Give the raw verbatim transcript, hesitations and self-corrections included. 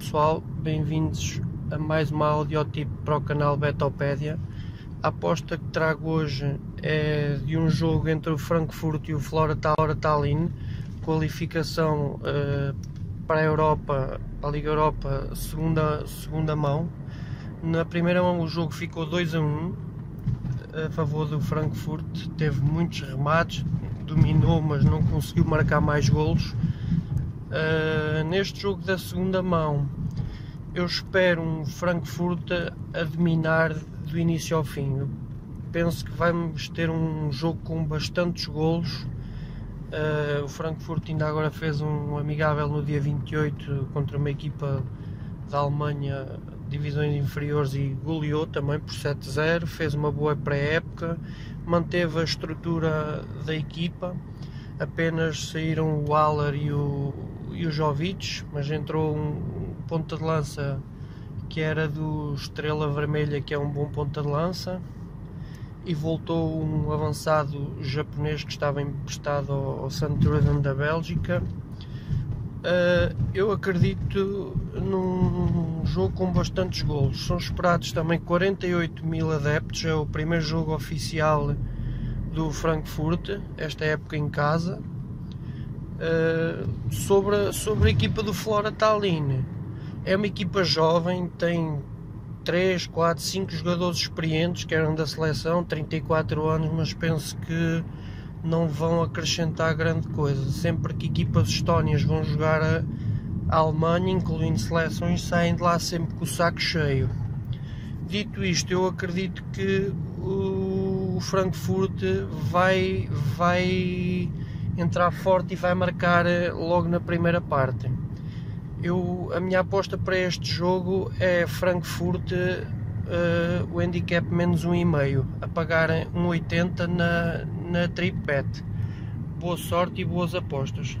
pessoal, bem-vindos a mais uma audiotipo para o canal Betopédia. A aposta que trago hoje é de um jogo entre o Frankfurt e o Flora Tallinn, qualificação uh, para a Europa, para a Liga Europa, segunda, segunda mão. Na primeira mão o jogo ficou dois a um a favor do Frankfurt, teve muitos remates, dominou mas não conseguiu marcar mais golos. Uh, neste jogo da segunda mão eu espero um Frankfurt a dominar do início ao fim. Eu penso que vamos ter um jogo com bastantes golos. Uh, o Frankfurt ainda agora fez um amigável no dia vinte e oito contra uma equipa da Alemanha, divisões inferiores, e goleou também por sete a zero, fez uma boa pré-época, manteve a estrutura da equipa. Apenas saíram o Haller e o, e o Jovic, mas entrou um ponta de lança que era do Estrela Vermelha, que é um bom ponta de lança, e voltou um avançado japonês que estava emprestado ao, ao Saint Jordan da Bélgica. Uh, eu acredito num jogo com bastantes golos. São esperados também quarenta e oito mil adeptos, é o primeiro jogo oficial do Frankfurt esta época em casa. Uh, sobre, a, sobre a equipa do Flora Tallinn, é uma equipa jovem, tem três, quatro, cinco jogadores experientes que eram da seleção, trinta e quatro anos, mas penso que não vão acrescentar grande coisa. Sempre que equipas estónias vão jogar a, a Alemanha, incluindo seleções, saem de lá sempre com o saco cheio. Dito isto, eu acredito que o Frankfurt vai, vai entrar forte e vai marcar logo na primeira parte. Eu, a minha aposta para este jogo é Frankfurt, uh, o handicap menos um vírgula cinco, a pagar um vírgula oitenta na, na TripBet. Boa sorte e boas apostas.